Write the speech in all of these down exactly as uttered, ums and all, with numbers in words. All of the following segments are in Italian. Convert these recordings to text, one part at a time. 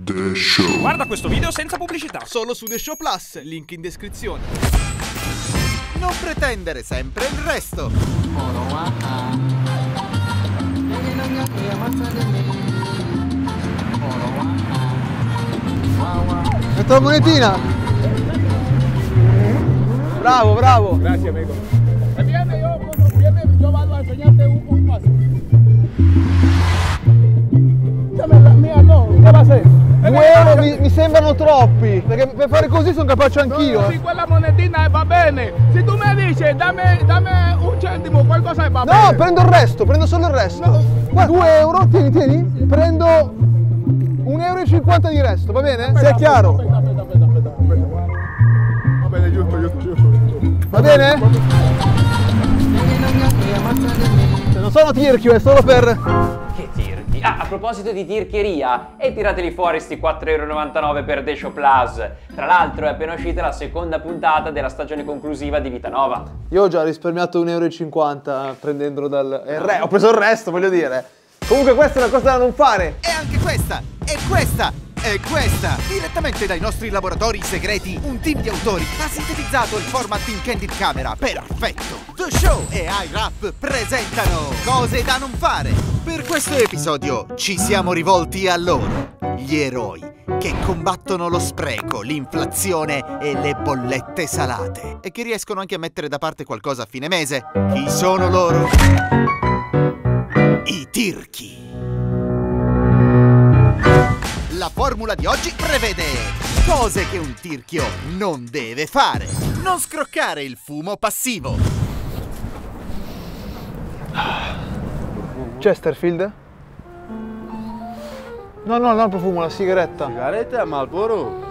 The Show. Guarda questo video senza pubblicità, solo su The Show Plus, link in descrizione. Non pretendere sempre il resto. La tua monetina. Bravo, bravo. Grazie, amico. E viene io, viene io vado a insegnarti un, un passo. Dame la mia, no, che va a essere? Uevo, mi, mi sembrano troppi, perché per fare così sono capace anch'io. No, sì, quella monetina va bene. Se tu mi dici dammi, dammi un centimo, qualcosa e va no, bene. No, prendo il resto, prendo solo il resto. No. Guarda, due euro, tieni, tieni. Sì. Prendo un euro e cinquanta di resto, va bene? Aspetta, sì, è chiaro. Aspetta, aspetta, aspetta, aspetta, aspetta. Va bene, giusto, giusto, giusto. Va bene? Non sono tirchio, è solo per... Che tirchi? Ah, a proposito di tirchieria, e tirateli fuori sti quattro e novantanove euro per The Show Plus. Tra l'altro è appena uscita la seconda puntata della stagione conclusiva di Vita Nova. Io ho già risparmiato un euro e cinquanta prendendolo dal... Il re... Ho preso il resto, voglio dire. Comunque questa è una cosa da non fare. E anche questa, e questa, e questa. Direttamente dai nostri laboratori segreti, un team di autori ha sintetizzato il format in candid camera perfetto. The Show e iRap presentano cose da non fare. Per questo episodio ci siamo rivolti a loro, gli eroi, che combattono lo spreco, l'inflazione e le bollette salate e che riescono anche a mettere da parte qualcosa a fine mese. Chi sono loro? I tirchi. La formula di oggi prevede cose che un tirchio non deve fare. Non scroccare il fumo passivo. Chesterfield? No, no, non il profumo, la sigaretta. Sigaretta, Marlboro.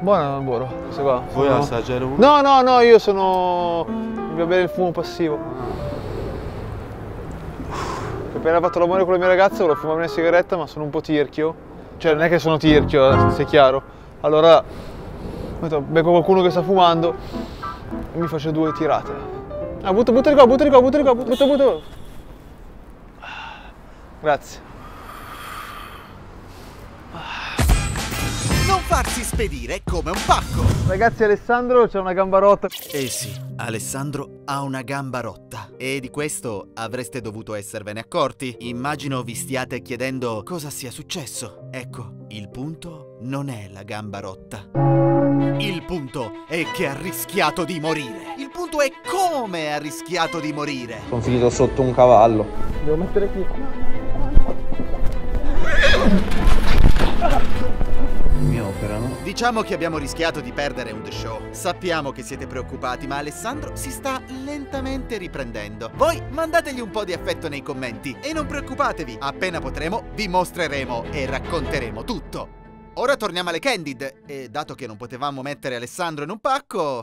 Buona Marlboro, questa qua. Vuoi no. assaggiare uno? No, no, no, io sono... mi va bene il fumo passivo. Ho appena fatto l'amore con la mia ragazza, volevo fumare una sigaretta, ma sono un po' tirchio. Cioè, non è che sono tirchio, se è chiaro. Allora, becco qualcuno che sta fumando e mi faccio due tirate. Ah, butta, butta di qua, butta di qua, butta di qua, butta, butta, butta. Grazie. Non farsi spedire come un pacco. Ragazzi, Alessandro c'ha una gamba rotta. Eh sì, Alessandro ha una gamba rotta. E di questo avreste dovuto esservene accorti. Immagino vi stiate chiedendo cosa sia successo. Ecco, il punto non è la gamba rotta. Il punto è che ha rischiato di morire. Il punto è come ha rischiato di morire. Sono finito sotto un cavallo. Devo mettere qui. Mi operano. Diciamo che abbiamo rischiato di perdere un The Show. Sappiamo che siete preoccupati, ma Alessandro si sta lentamente riprendendo. Voi mandategli un po' di affetto nei commenti e non preoccupatevi, appena potremo vi mostreremo e racconteremo tutto. Ora torniamo alle candid e dato che non potevamo mettere Alessandro in un pacco...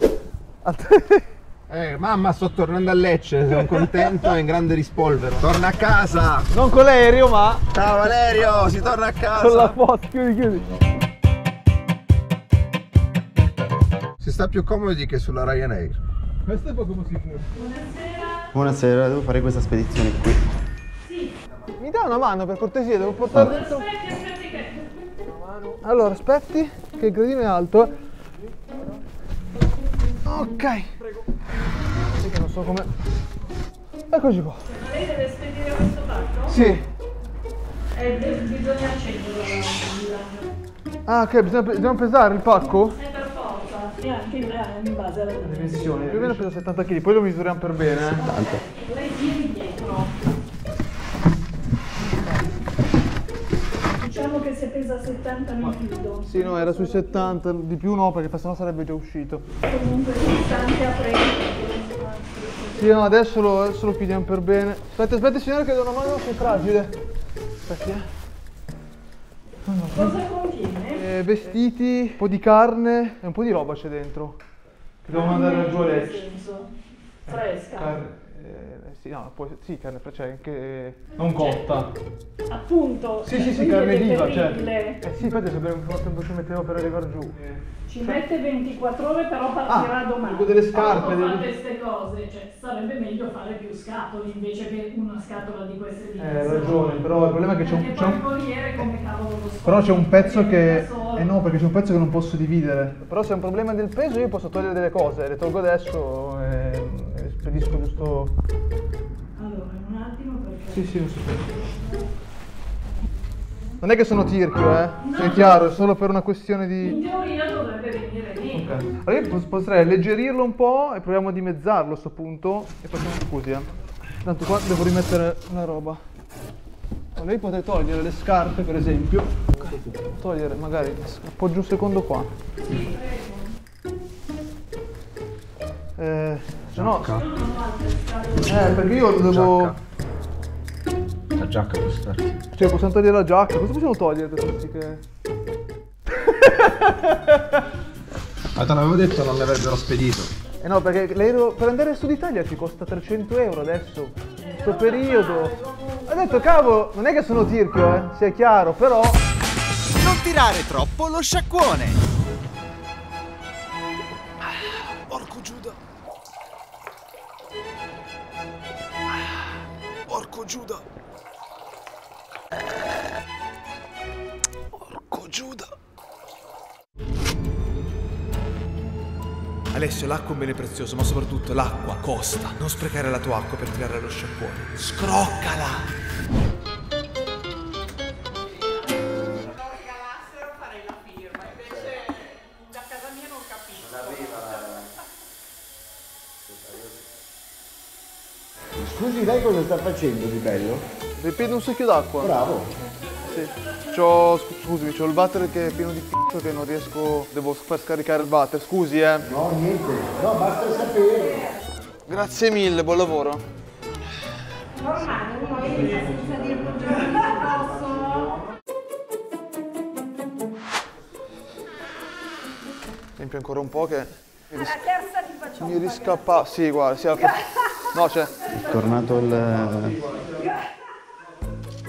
Eh, mamma, sto tornando a Lecce, sono contento e in grande rispolvero. Torna a casa! Non con l'aereo, ma... Ciao Valerio, si torna a casa! Con la foto, chiudi, chiudi. Si sta più comodi che sulla Ryanair. Questo è un po' come si fa. Buonasera, devo fare questa spedizione qui. Sì. Mi dai una mano, per cortesia, devo portare allora. dentro... Aspetti, aspetti, che... Allora, aspetti, che il gradino è alto. Ok, prego. Che non so come... Eccoci qua. Ma lei deve spedire questo pacco? Sì. Eh, bisogna accendere. Ah, ok, bisogna, bisogna pesare il pacco? Eh, per forza. E anche in base alla dimensione. Più o meno pesa settanta chili, poi lo misuriamo per bene. settanta. Lei viene dietro. Diciamo che se pesa settanta non chiudo. Sì, no, era sui settanta, di più no, perché sennò sarebbe già uscito. Comunque sessanta prego. Sì, no, adesso lo, adesso lo chiudiamo per bene. Aspetta, aspetta signore che do una mano, che è fragile. Aspetti, eh. Allora, cosa contiene? Eh, vestiti, un po' di carne e un po' di roba c'è dentro. Che devo mandare giù a Lecce. Fresca. Car Eh, sì, no, poi, sì, carne fresca, anche non cotta. Appunto. Sì, sì, sì, carne viva, certo. Eh sì, infatti sapere quanto tempo ci mettevo per arrivare giù. Ci cioè... mette ventiquattro ore, però partirà ah, domani. Tipo delle scarpe. Quando fate queste cose, cioè, sarebbe meglio fare più scatole invece che una scatola di queste di Eh, hai ragione, però il problema è che c'è un... C'è un... Come cavolo lo so. Però c'è un pezzo che... Eh no, perché c'è un pezzo che non posso dividere. Però se è un problema del peso io posso togliere delle cose, le tolgo adesso e, e spedisco giusto... Allora, un attimo perché... Sì, sì, non so. Non è che sono tirchio, eh? No. Sei chiaro, è solo per una questione di... In teoria dovrebbe venire lì. Okay. Allora io potrei alleggerirlo un po' e proviamo a dimezzarlo a sto punto e facciamo così, eh. Tanto qua devo rimettere la roba. Allora io potrei togliere le scarpe, per esempio. Okay. Togliere, magari, appoggio un secondo qua. Sì, prego. Eh, se no... Eh, perché io devo... La giacca per starti. Cioè possiamo togliere la giacca, cosa possiamo togliere? Che... Ma te l'avevo detto non mi avrebbero spedito. Eh no, perché l'aereo per andare in Sud Italia ci costa trecento euro adesso, in questo periodo. Ho detto cavolo, non è che sono tirchio, eh, sia chiaro, però... Non tirare troppo lo sciacquone! Ah, porco Giuda! Ah, porco Giuda! Porco Giuda. Alessio, l'acqua è un bene prezioso, ma soprattutto l'acqua costa. Non sprecare la tua acqua per tirare lo sciacquone. Scroccala! Allora regalassero farei la firma, invece da casa mia non capisco. Non arriva. Scusi, lei cosa sta facendo di bello? Mi piede un secchio d'acqua. Bravo. Sì. C'ho, scusami, c'ho il water che è pieno di p***o che non riesco... Devo far scaricare il water, scusi eh. No, niente. No, basta sapere. Grazie mille, buon lavoro. Normale, uno entra senza dire buongiorno al prossimo. Riempio ancora un po' che... Alla terza ti faccio un po'. Mi riscappa... Sì, guarda, sì, la... No, c'è... È tornato il...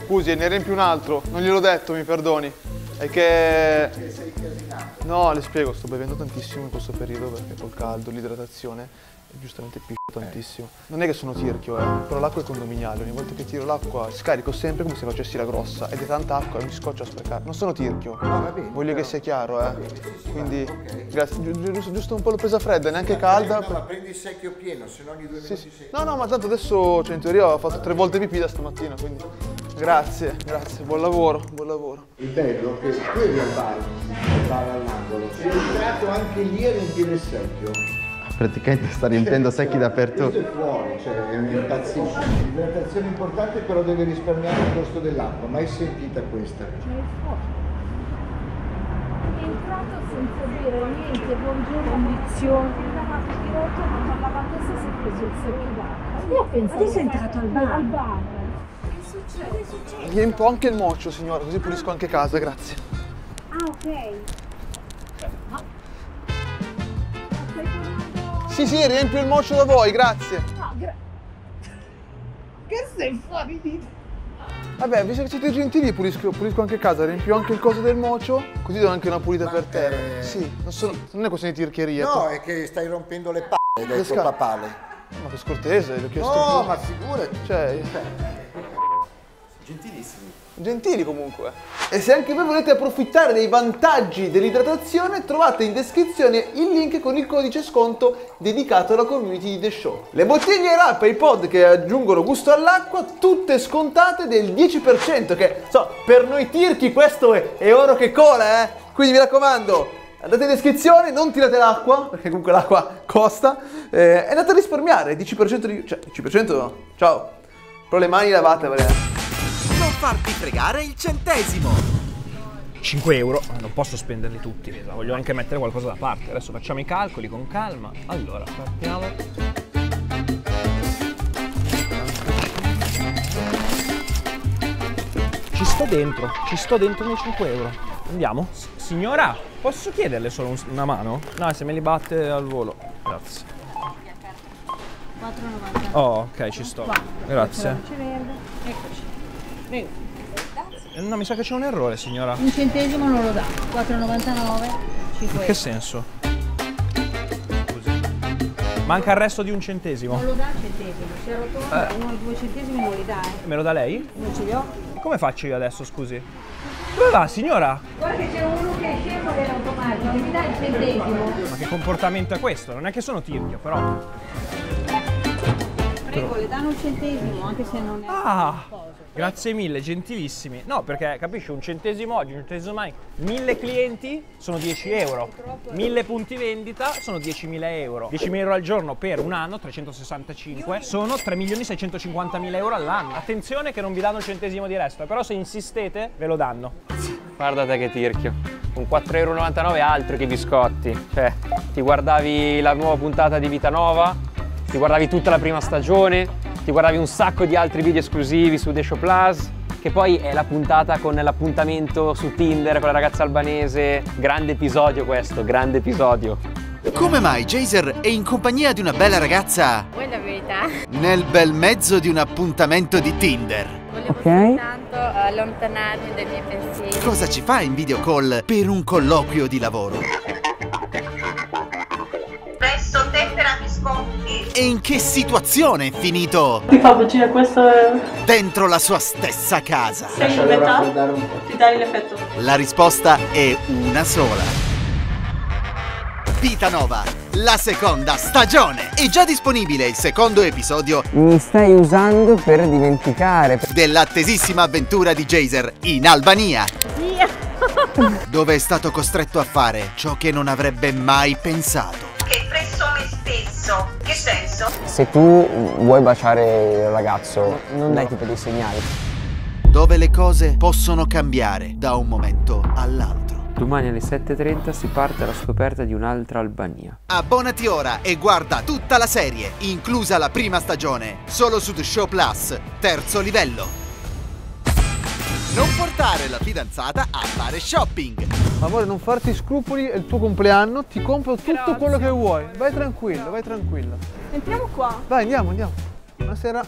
Scusi, ne riempi un altro, non gliel'ho detto, mi perdoni. È che... No, le spiego, sto bevendo tantissimo in questo periodo perché col caldo, l'idratazione, giustamente piscio tantissimo. Non è che sono tirchio, eh, però l'acqua è condominiale, ogni volta che tiro l'acqua scarico sempre come se facessi la grossa ed è tanta acqua e mi scoccio a sprecare. Non sono tirchio, voglio che sia chiaro, eh. Quindi, grazie, giusto un po' l'ho presa fredda, neanche calda. No, ma prendi il secchio pieno, se no ogni due minuti secchi. No, no, ma tanto adesso, cioè in teoria ho fatto tre volte pipì da stamattina, quindi... Grazie, grazie, buon lavoro, buon lavoro. Il bello è che quello è il bar, il bar all'angolo. Sei entrato anche lì a riempire il secchio. Praticamente sta riempiendo cioè, secchi dappertutto. Questo è fuori, cioè è un'impazzisce. L'idratazione importante però deve risparmiare il costo dell'acqua, mai sentita questa? C'è il fuoco. È entrato senza dire niente, buongiorno, ambizione. È davanti di rotto, ma la battessa si è preso il secchio d'acqua. Io penso adesso è entrato al bar. Al bar. Riempo anche il moccio, signora, così pulisco anche casa, grazie. Ah, ok. Ma stai tornando... Sì, sì, riempio il moccio da voi, grazie. No, gra... Che sei fuori di... Vabbè, visto che siete gentili, pulisco, pulisco anche casa, riempio anche il coso del mocio, così do anche una pulita. Ma per terra. È... Sì, non, sono, non è questione di tirchieria. No, è che stai rompendo le palle dai tuoi papale. Ma che scortese, l'ho chiesto. No, ma figurati. Cioè... Gentilissimi. Gentili comunque. E se anche voi volete approfittare dei vantaggi dell'idratazione, trovate in descrizione il link con il codice sconto dedicato alla community di The Show. Le bottiglie iRap e i pod che aggiungono gusto all'acqua, tutte scontate del dieci per cento, che so, per noi tirchi questo è, è oro che cola, eh? Quindi mi raccomando, andate in descrizione, non tirate l'acqua, perché comunque l'acqua costa, eh, e andate a risparmiare, dieci per cento di... cioè, dieci per cento no, ciao. Però le mani lavate, vabbè. Non farti fregare il centesimo. Cinque euro, non posso spenderli tutti, voglio anche mettere qualcosa da parte. Adesso facciamo i calcoli con calma. Allora, partiamo. Ci sto dentro, ci sto dentro nei cinque euro. Andiamo. S signora, posso chiederle solo un una mano? No, se me li batte al volo. Grazie. quattro e novanta. Oh, ok, ci sto. Va. Grazie. Eccoci. Prego. No, mi sa che c'è un errore, signora. Un centesimo non lo dà. quattro e novantanove. In che senso? Scusi. Manca il resto di un centesimo. Non lo dà il centesimo. Si è rotonda, eh. uno o due centesimi non li dà, eh. Me lo dà lei? Non ce li ho. Come faccio io adesso, scusi? Dove va, signora? Guarda che c'è uno che è scemo dell'automatico, che mi dà il centesimo. Ma che comportamento è questo? Non è che sono tirchio, però. Prego, le danno un centesimo, anche se non è... Ah, grazie mille, gentilissimi. No, perché, capisci, un centesimo oggi, un centesimo mai. Mille clienti sono dieci euro. Mille punti vendita sono diecimila euro. diecimila euro al giorno per un anno, trecentosessantacinque, sono tre milioni seicentocinquantamila euro all'anno. Attenzione che non vi danno il centesimo di resto, però se insistete ve lo danno. Guarda te che tirchio. Con quattro e novantanove euro altro che biscotti. Cioè, ti guardavi la nuova puntata di Vita Nova, ti guardavi tutta la prima stagione, ti guardavi un sacco di altri video esclusivi su The Show Plus, che poi è la puntata con l'appuntamento su Tinder con la ragazza albanese. Grande episodio questo, grande episodio. Come mai Jayzer è in compagnia di una bella ragazza? Vuoi la verità? Nel bel mezzo di un appuntamento di Tinder. Volevo okay. soltanto allontanarmi dai miei pensieri. Cosa ci fa in video call per un colloquio di lavoro? E in che situazione è finito? Ti fa cucire questo... Dentro la sua stessa casa. Sei in metà, un po'. Ti dai l'effetto. La risposta è una sola. Vita Nova, la seconda stagione. È già disponibile il secondo episodio. Mi stai usando per dimenticare. Dell'attesissima avventura di Jayzer in Albania. Yeah. Dove è stato costretto a fare ciò che non avrebbe mai pensato. Che presso me stesso, che senso? Se tu vuoi baciare il ragazzo, non dai tipo dei segnali. Dove le cose possono cambiare da un momento all'altro. Domani alle sette e trenta si parte alla scoperta di un'altra Albania. Abbonati ora e guarda tutta la serie, inclusa la prima stagione, solo su The Show Plus, terzo livello. Non portare la fidanzata a fare shopping. Amore, non farti scrupoli, è il tuo compleanno, ti compro tutto Grazie. quello che vuoi. Vai tranquillo, vai tranquillo. Entriamo qua. Vai, andiamo, andiamo. Buonasera.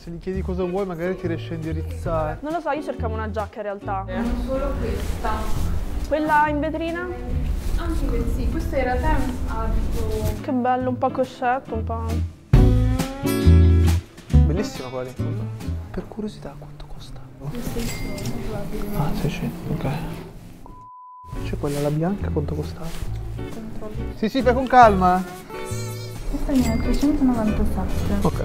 Se gli chiedi cosa vuoi, magari ti riesci a indirizzare. Non lo so, io cercavo una giacca in realtà. Eh. Non solo questa. Quella in vetrina? Anche sì, questa in realtà è un abito. Che bello, un po' coscetto, un po'. Bellissima quella lì. Per curiosità, quanto costa? Ah, seicento, ok. C'è quella, la bianca, quanto costava? Sì, sì, fai con calma. Questa mia è trecentonovantasette. Ok,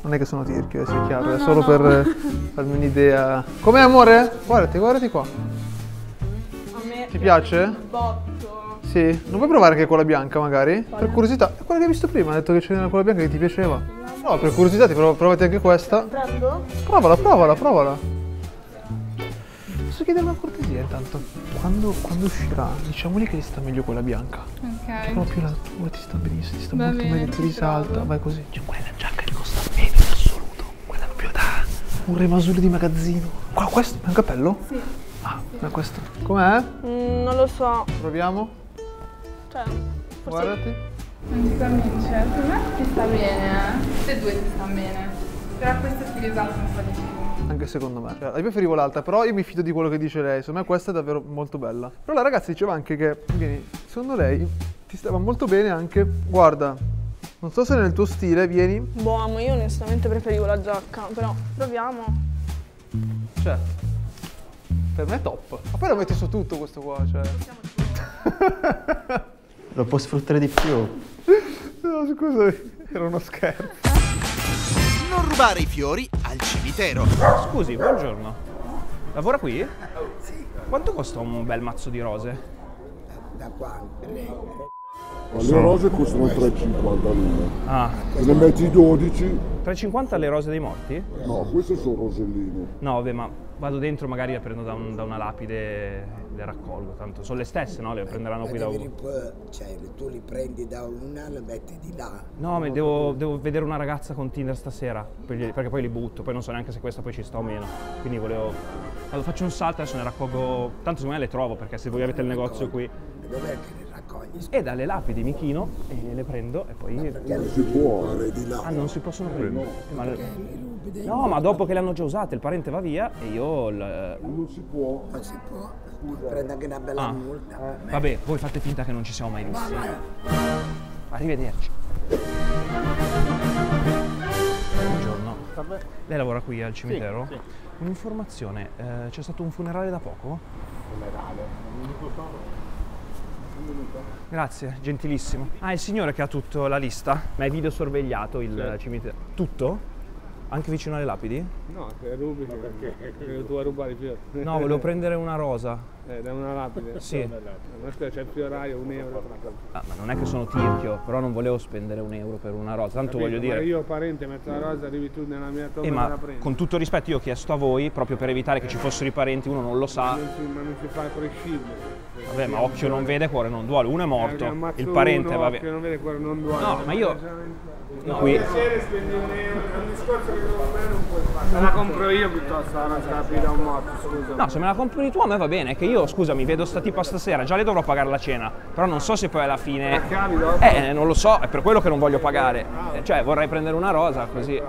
non è che sono tirchio, è chiaro, no, è solo no, per no. farmi un'idea. Com'è, amore? Guardati, guardati qua. A me ti piace? Botto. Sì, non puoi provare che è quella bianca magari? Quale? Per curiosità, è quella che hai visto prima, ha detto che c'era quella bianca che ti piaceva. No, per curiosità ti provo, provate anche questa. Prendo? Provala, provala, provala. Posso chiedere una cortesia intanto? Quando, quando uscirà, diciamogli che ti sta meglio quella bianca. Ok. Che proprio la tua ti sta benissimo, ti sta Va molto bene, meglio, ti risalta, vai così. Cioè, quella giacca che costa meno in assoluto, quella proprio da un remasullo di magazzino. Qua, questo è un cappello? Sì. Ah, sì. Ma questo. Com'è? Mm, non lo so. Proviamo? Cioè, forse... Guardati. Non ti convince, per me ti sta bene, eh. Tutte e due ti stanno bene. Però questa è stilizzata un po' di più. Anche secondo me. Cioè, io preferivo l'altra, però io mi fido di quello che dice lei. Secondo me questa è davvero molto bella. Però la ragazza diceva anche che, vieni, secondo lei ti stava molto bene anche, guarda, non so se nel tuo stile, vieni. Boh, ma io onestamente preferivo la giacca, però proviamo. Cioè, per me è top. Ma poi lo metti su tutto questo qua, cioè. Lo puoi sfruttare di più. No, scusami, era uno scherzo. Non rubare i fiori al cimitero. Scusi, buongiorno. Lavora qui? Oh, sì. Quanto costa un bel mazzo di rose? Da quante? Le rose costano tre e cinquanta l'una. Ah. Se ne metti dodici. tre e cinquanta le rose dei morti? No, queste sono roselline. No, vabbè, ma vado dentro, magari le prendo da, un, da una lapide, le raccolgo. Tanto sono le stesse, no? Le prenderanno ma qui da un... Cioè, tu li prendi da una, le metti di là. No, ma devo, devo vedere una ragazza con Tinder stasera, perché poi li butto. Poi non so neanche se questa poi ci sta o meno. Quindi volevo... Allora, faccio un salto, adesso ne raccolgo... Tanto secondo me le trovo, perché se voi avete il negozio qui... Dov'è che le raccolgo? raccogli. E dalle lapidi mi chino e le prendo e poi... Ma perché non si può di là? Ah, non si possono prendere. Ma perché le... No, ma dopo che le hanno già usate, il parente va via e io... L... Non si può. Non si può. Prende anche una bella ah. multa. Eh. Vabbè, voi fate finta che non ci siamo mai visti. Arrivederci. Buongiorno. Vabbè. Lei lavora qui al cimitero? Sì, sì. Un'informazione, eh, c'è stato un funerale da poco? Funerale? Un minuto solo. Grazie, gentilissimo. Ah, è il signore che ha tutta la lista? Ma è videosorvegliato il sì. cimitero? Tutto? Anche vicino alle lapidi? No, che rubi, no, perché tu vuoi rubare i fiori. No, volevo prendere una rosa. Eh, da una lapide? Sì. C'è il fioraio, un euro. Ah, ma non è che sono tirchio, però non volevo spendere un euro per una rosa. Tanto Capito, voglio dire... Ma io parente metto la rosa, arrivi tu nella mia tomba e eh, ma la prendi. Con tutto rispetto io ho chiesto a voi, proprio per evitare che ci fossero i parenti, uno non lo sa. Ma non si, ma non si fa prescindere. Vabbè, ma occhio non vede, cuore non duole. Uno è morto, il parente va bene. Occhio non vede, cuore non duole. No, ma io... No, qui. Piacere spendi un euro, è un discorso che secondo me non puoi fare. Me la compro io piuttosto la rapida da un morto, scusa. No, se me la compri tu a me va bene, che io scusami, vedo sta tipa stasera, già le dovrò pagare la cena. Però non so se poi alla fine. Eh, non lo so, è per quello che non voglio pagare. Cioè vorrei prendere una rosa così.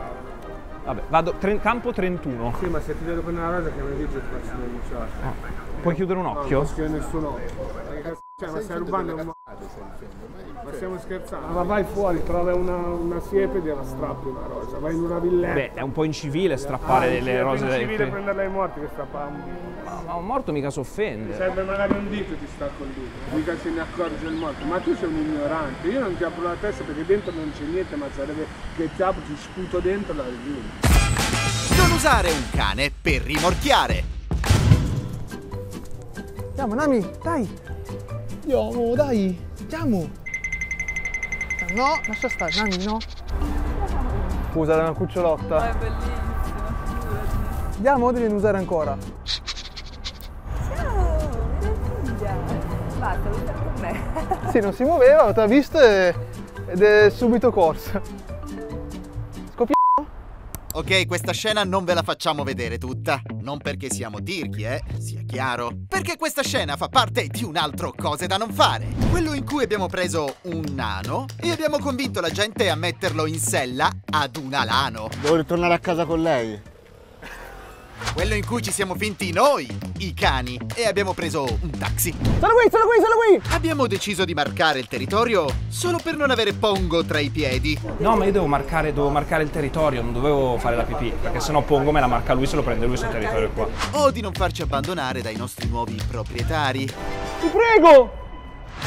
Vabbè, vado campo trentuno. Sì, ma se ti vedo prendere una rosa che mi dice ti faccio denunciare. Puoi chiudere un occhio? No, non chiudo nessun occhio. Cioè, ma stai rubando un m***o, ma stiamo scherzando? Ma vai fuori, trova una, una siepe e la strappi una rosa, vai in una villetta. Beh, è un po' incivile strappare ah, delle rose. È incivile dei... prenderle ai morti che strappano. Ma, ma un morto mica si offende. Serve magari un dito ti stacco il dito, mica se ne accorge il morto. Ma tu sei un ignorante, io non ti apro la testa perché dentro non c'è niente, ma sarebbe che ti apro, ti sputo dentro e la rivieni. Non usare un cane per rimorchiare. Andiamo Nami, dai! Andiamo, dai, andiamo! No, lascia stare, Nani, no! Scusa, è una cucciolotta! Ma è bellissima! Andiamo, devi usare ancora! Ciao, meraviglia! Vado, lo con me! Sì, non si muoveva, l'ha visto e... ed è subito corsa! Scopi***o? Ok, questa scena non ve la facciamo vedere tutta. Non perché siamo tirchi, eh, sia chiaro. Perché questa scena fa parte di un altro cose da non fare. Quello in cui abbiamo preso un nano e abbiamo convinto la gente a metterlo in sella ad un alano. Devo ritornare a casa con lei. Quello in cui ci siamo finti noi, i cani, e abbiamo preso un taxi. Sono qui, sono qui, sono qui! Abbiamo deciso di marcare il territorio solo per non avere Pongo tra i piedi. No, ma io devo marcare, devo marcare il territorio, non dovevo fare la pipì, perché sennò Pongo me la marca lui, se lo prende lui sul territorio qua. O di non farci abbandonare dai nostri nuovi proprietari. Ti prego!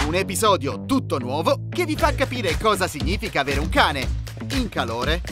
Un episodio tutto nuovo che vi fa capire cosa significa avere un cane in calore.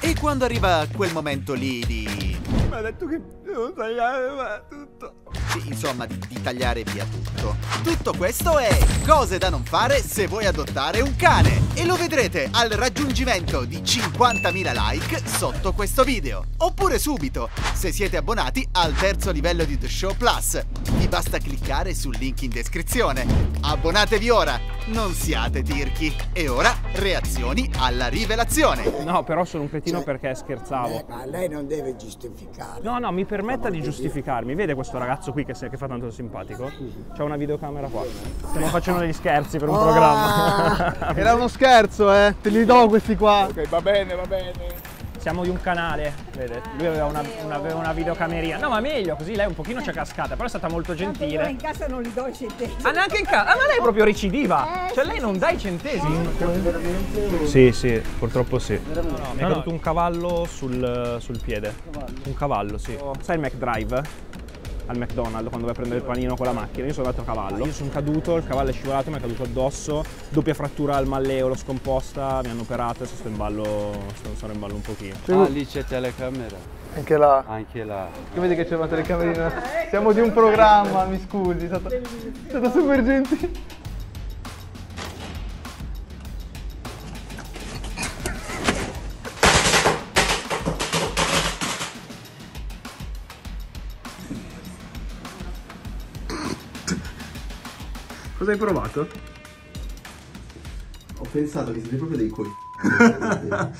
E quando arriva quel momento lì di... Mi ha detto che devo tagliare tutto. Sì, insomma, di, di tagliare via tutto. Tutto questo è cose da non fare se vuoi adottare un cane. E lo vedrete al raggiungimento di cinquantamila like sotto questo video. Oppure subito, se siete abbonati al terzo livello di The Show Plus. Vi basta cliccare sul link in descrizione. Abbonatevi ora, non siate tirchi. E ora, reazioni alla rivelazione. No, però sono un cretino. Cioè, perché scherzavo. Eh, ma lei non deve giustificare. No, no, mi permetta di giustificarmi. Vede questo ragazzo qui che, se, che fa tanto simpatico? C'ha una videocamera qua. Stiamo facendo degli scherzi per un oh, programma. Era uno scherzo, eh. Te li do questi qua. Ok, va bene, va bene. Siamo di un canale, vede? Lui aveva una, una, aveva una videocameria. No, ma meglio, così lei un pochino c'è cascata, però è stata molto gentile. Ma in casa non li do i centesimi. Ah, neanche in casa? Ah, ma lei è proprio recidiva. Eh, cioè, lei non dà i centesimi. Eh, sì, sì, purtroppo sì. No, no, mi è no, caduto no. un cavallo sul, sul piede. Cavallo. Un cavallo, sì. Oh. Sai il McDrive? Al McDonald's, quando vai a prendere il panino con la macchina, io sono andato a cavallo. Io sono caduto, il cavallo è scivolato, mi è caduto addosso, doppia frattura al malleolo scomposta, mi hanno operato, adesso sto in ballo, sono in ballo un pochino. Ah, lì c'è telecamera. Anche là. Anche là. Che vedi che c'è una telecamerina? Siamo di un programma, mi scusi, è stata, è stata super gentile. Cosa hai provato? Ho pensato che siete proprio dei coi.